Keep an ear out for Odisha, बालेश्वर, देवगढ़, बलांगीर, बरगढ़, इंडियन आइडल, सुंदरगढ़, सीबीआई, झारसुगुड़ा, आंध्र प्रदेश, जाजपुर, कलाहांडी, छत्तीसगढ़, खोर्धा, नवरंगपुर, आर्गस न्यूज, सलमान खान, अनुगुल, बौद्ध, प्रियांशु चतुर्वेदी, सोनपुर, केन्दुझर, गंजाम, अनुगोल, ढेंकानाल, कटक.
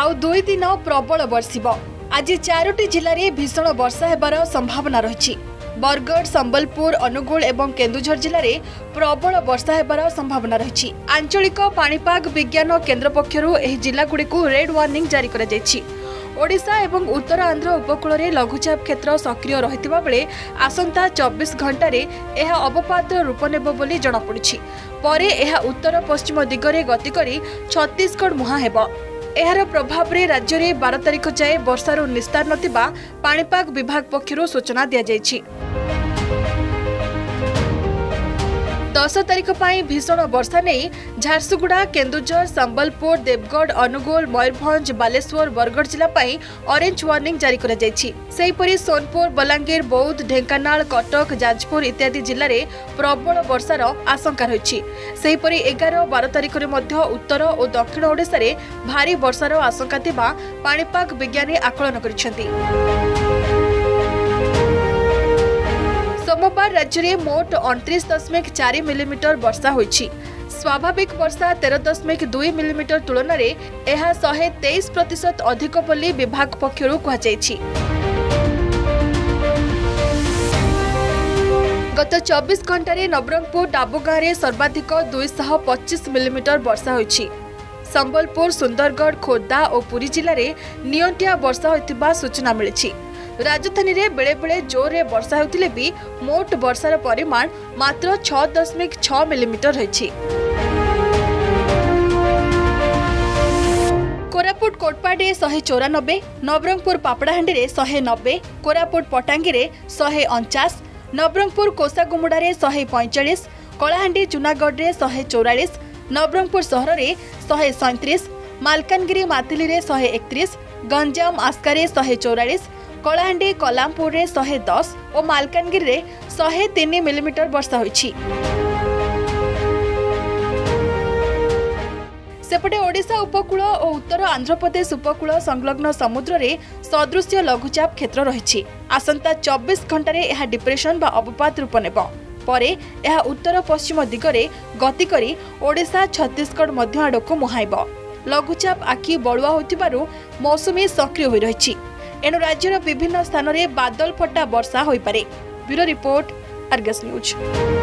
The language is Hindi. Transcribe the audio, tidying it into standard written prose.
आउ दुई दिन प्रबल बर्षिब। आज चारोटी जिले भीषण वर्षा होबार संभावना रही। बरगढ़, संबलपुर, अनुगुल एवं केन्दुझर जिले प्रबल वर्षा होबार संभावना रही। आंचलिक पाणीपाग विज्ञान केन्द्र पक्षरू एही जिलागुडी रेड वार्निंग जारी करा जायछि। ओडिशा एवं उत्तर आंध्र उपकूल में लघुचाप क्षेत्र सक्रिय रहितबा बेले आसंता 24 घंटे यह अवपात रूप नेबो बोली जणापड़ी। परे यह उत्तर पश्चिम दिगरे गति करी छत्तीसगढ़ मुहां हेबो। एहार प्रभाव रे राज्य रे 12 तारिख जाए वर्षार निस्तार नथिबा पाणीपाग विभाग पक्षरू सूचना दिया जायछि। 10 तारिख पर भीषण वर्षा नहीं झारसुगुड़ा, केन्दुझर, संबलपुर, देवगढ़, अनुगोल, मयूरभंज, बालेश्वर, बरगढ़ जिला पाई ऑरेंज वार्निंग जारी करा जायछि। सेहिपरि सोनपुर, बलांगीर, बौद्ध, ढेंकानाल, कटक, जाजपुर इत्यादि जिले में प्रबल वर्षार आशंका रही। सेहिपरि 11-12 तारिख में मध्य उत्तर और दक्षिण ओडिशा रे भारी वर्षार आशंका थिबा पाणीपाग विज्ञानी आकलन करिसेंति। सोमवार राज्य में मोट 29.4 मिलीमीटर वर्षा हो। स्वाभाविक वर्षा 13.2 मिलीमीटर तुलन में यह 123% अधिक बोली विभाग पक्षरू कहुछी। गत 24 घंटे नवरंगपुर डाबुगाँ में सर्वाधिक 225 मिलीमीटर वर्षा हो। संबलपुर, सुंदरगढ़, खोर्धा और पुरी जिले में नियंत्रित वर्षा होता सूचना मिली। राजधानी रे बेले बेले जोर रे वर्षा होतिले भी मोट वर्षार परिमाण मात्र 6.6 मिलीमीटर रही। कोरापुट कोटपाडे 194, नवरंगपुर पापड़ाहांडी रे 190, कोरापुट पटांगी रे 149, नवरंगपुर कोसागुमुडा रे 145, कलाहांडी जूनागढ़ रे 144, नवरंगपुर शहर रे 137, मालकानगिरी माथिली रे 131, गंजाम आस्का रे 144, कलाहांडी कलामपुर रे 110 और मालकानगिरी रे 103 मिलीमीटर वर्षा होइछि। सेपटे ओडिशा उपकूल और उत्तर आंध्र प्रदेश उपकूल संलग्न समुद्र रे सदृश्य लघुचाप क्षेत्र रही। आसंता 24 घंटे रे यह डिप्रेशन बा अवपात रूप नेब। परे यह उत्तर पश्चिम दिगरे गति करी ओडिशा, छत्तीसगढ़ मध्य आड़क मुहाइब। लघुचाप आखि बलुआ होथिबारु मौसुमी सक्रिय होई रहिछि। एणु राज्यर विभिन्न स्थान में बादल फटा वर्षा हो पारे। Bureau report, आर्गस न्यूज।